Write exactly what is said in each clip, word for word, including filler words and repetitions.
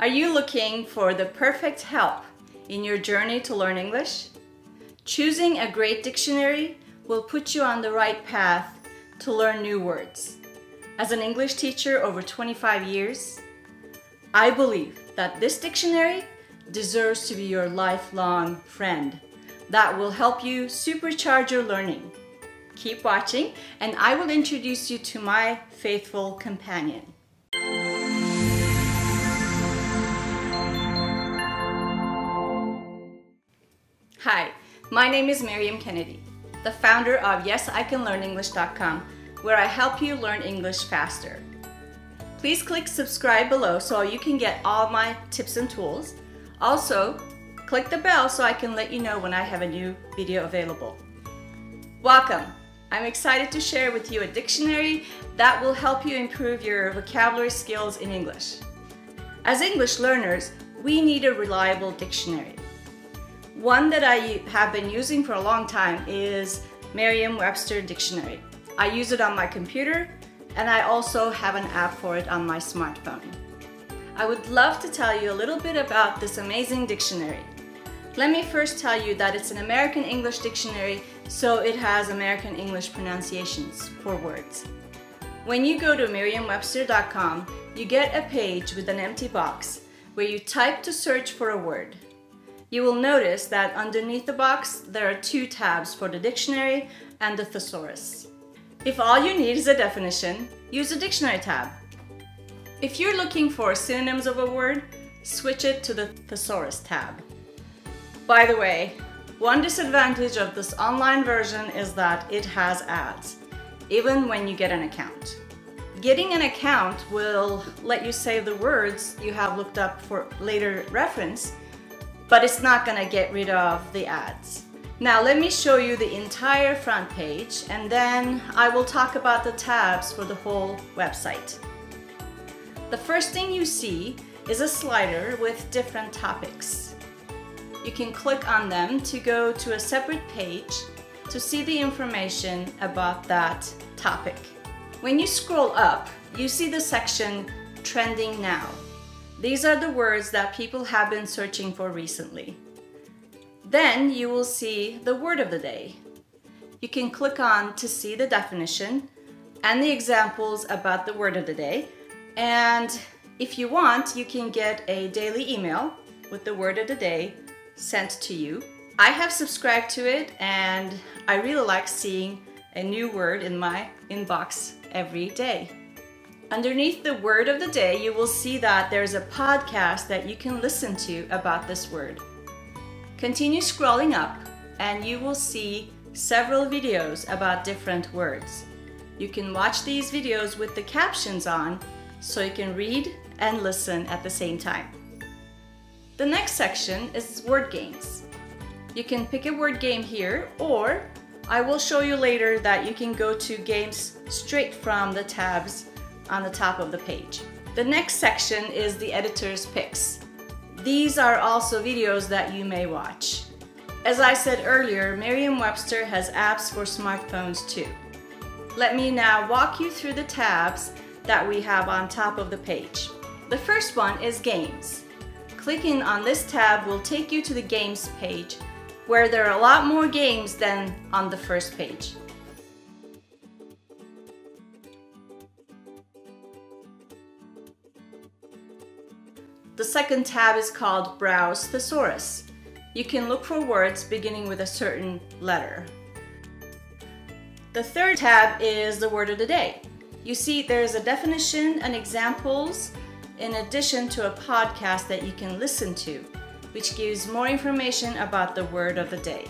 Are you looking for the perfect help in your journey to learn English? Choosing a great dictionary will put you on the right path to learn new words. As an English teacher over twenty-five years, I believe that this dictionary deserves to be your lifelong friend that will help you supercharge your learning. Keep watching, and I will introduce you to my faithful companion. Hi, my name is Miriam Kennedy, the founder of Yes I Can Learn English dot com, where I help you learn English faster. Please click subscribe below so you can get all my tips and tools. Also, click the bell so I can let you know when I have a new video available. Welcome! I'm excited to share with you a dictionary that will help you improve your vocabulary skills in English. As English learners, we need a reliable dictionary. One that I have been using for a long time is Merriam-Webster Dictionary. I use it on my computer, and I also have an app for it on my smartphone. I would love to tell you a little bit about this amazing dictionary. Let me first tell you that it's an American English dictionary, so it has American English pronunciations for words. When you go to Merriam Webster dot com, you get a page with an empty box where you type to search for a word. You will notice that underneath the box, there are two tabs for the dictionary and the thesaurus. If all you need is a definition, use the dictionary tab. If you're looking for synonyms of a word, switch it to the thesaurus tab. By the way, one disadvantage of this online version is that it has ads, even when you get an account. Getting an account will let you save the words you have looked up for later reference, but it's not gonna get rid of the ads. Now let me show you the entire front page, and then I will talk about the tabs for the whole website. The first thing you see is a slider with different topics. You can click on them to go to a separate page to see the information about that topic. When you scroll up, you see the section Trending Now. These are the words that people have been searching for recently. Then you will see the word of the day. You can click on to see the definition and the examples about the word of the day. And if you want, you can get a daily email with the word of the day sent to you. I have subscribed to it, and I really like seeing a new word in my inbox every day. Underneath the word of the day, you will see that there's a podcast that you can listen to about this word. Continue scrolling up, and you will see several videos about different words. You can watch these videos with the captions on, so you can read and listen at the same time. The next section is word games. You can pick a word game here, or I will show you later that you can go to games straight from the tabs on the top of the page. The next section is the editor's picks. These are also videos that you may watch. As I said earlier, Merriam-Webster has apps for smartphones too. Let me now walk you through the tabs that we have on top of the page. The first one is Games. Clicking on this tab will take you to the Games page, where there are a lot more games than on the first page. The second tab is called Browse Thesaurus. You can look for words beginning with a certain letter. The third tab is the word of the day. You see there's a definition and examples in addition to a podcast that you can listen to, which gives more information about the word of the day.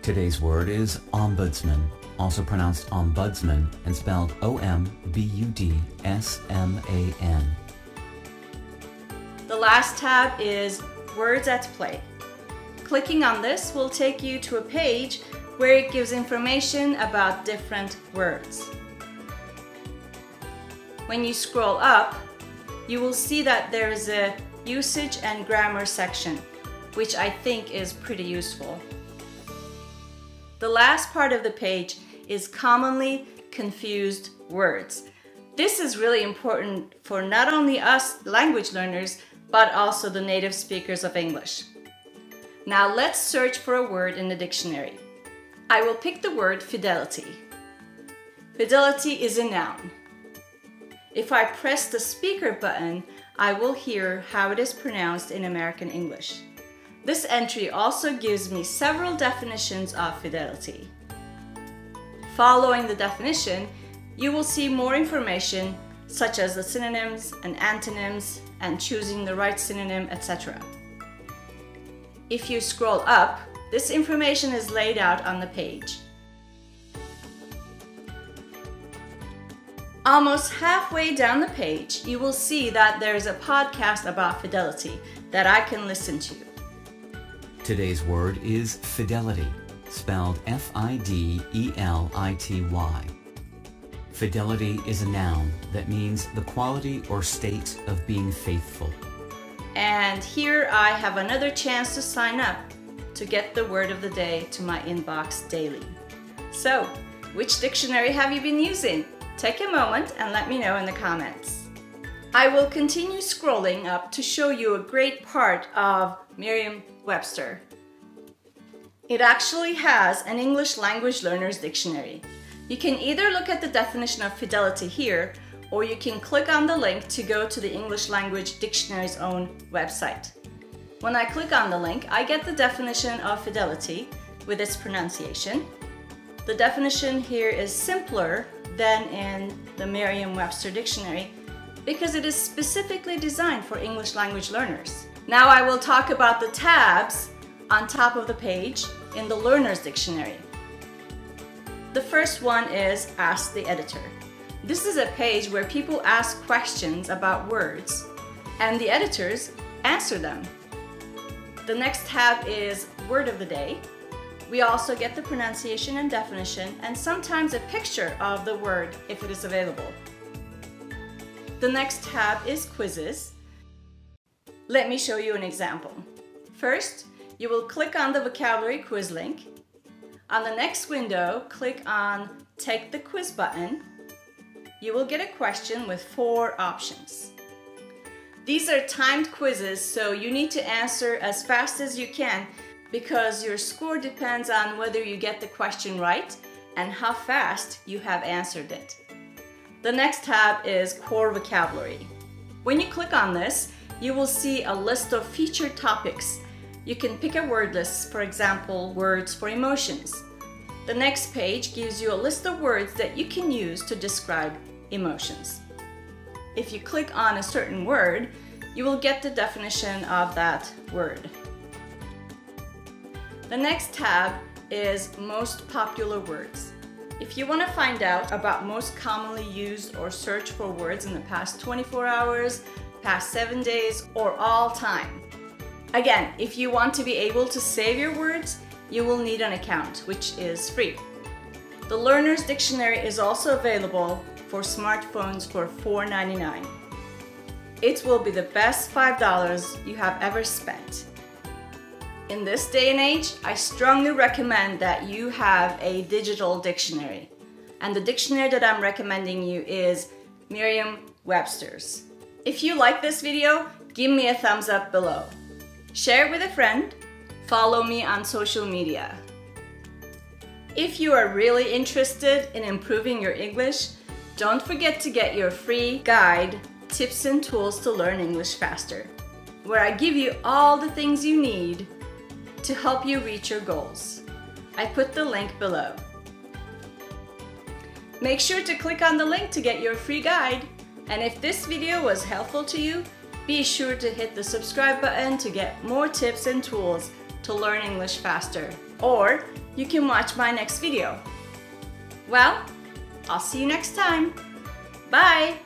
Today's word is ombudsman, also pronounced ombudsman and spelled O M B U D S M A N. The last tab is Words at Play. Clicking on this will take you to a page where it gives information about different words. When you scroll up, you will see that there is a Usage and Grammar section, which I think is pretty useful. The last part of the page is Commonly Confused Words. This is really important for not only us language learners, but also the native speakers of English. Now let's search for a word in the dictionary. I will pick the word fidelity. Fidelity is a noun. If I press the speaker button, I will hear how it is pronounced in American English. This entry also gives me several definitions of fidelity. Following the definition, you will see more information such as the synonyms and antonyms and choosing the right synonym, et cetera. If you scroll up, this information is laid out on the page. Almost halfway down the page, you will see that there is a podcast about fidelity that I can listen to. Today's word is fidelity, spelled F I D E L I T Y. Fidelity is a noun that means the quality or state of being faithful. And here I have another chance to sign up to get the word of the day to my inbox daily. So, which dictionary have you been using? Take a moment and let me know in the comments. I will continue scrolling up to show you a great part of Merriam-Webster. It actually has an English language learner's dictionary. You can either look at the definition of fidelity here, or you can click on the link to go to the English language dictionary's own website. When I click on the link, I get the definition of fidelity with its pronunciation. The definition here is simpler than in the Merriam-Webster dictionary because it is specifically designed for English language learners. Now I will talk about the tabs on top of the page in the Learner's Dictionary. The first one is Ask the Editor. This is a page where people ask questions about words and the editors answer them. The next tab is Word of the Day. We also get the pronunciation and definition and sometimes a picture of the word if it is available. The next tab is Quizzes. Let me show you an example. First, you will click on the vocabulary quiz link. On the next window, click on Take the Quiz button. You will get a question with four options. These are timed quizzes, so you need to answer as fast as you can because your score depends on whether you get the question right and how fast you have answered it. The next tab is Core Vocabulary. When you click on this, you will see a list of featured topics. You can pick a word list, for example, words for emotions. The next page gives you a list of words that you can use to describe emotions. If you click on a certain word, you will get the definition of that word. The next tab is Most Popular Words. If you want to find out about most commonly used or searched for words in the past twenty-four hours, past seven days, or all time. Again, if you want to be able to save your words, you will need an account, which is free. The Learner's Dictionary is also available for smartphones for four ninety-nine. It will be the best five dollars you have ever spent. In this day and age, I strongly recommend that you have a digital dictionary. And the dictionary that I'm recommending you is Merriam-Webster's. If you like this video, give me a thumbs up below. Share with a friend. Follow me on social media. If you are really interested in improving your English, don't forget to get your free guide, Tips and Tools to Learn English Faster, where I give you all the things you need to help you reach your goals. I put the link below. Make sure to click on the link to get your free guide. And if this video was helpful to you, be sure to hit the subscribe button to get more tips and tools to learn English faster. Or you can watch my next video. Well, I'll see you next time. Bye!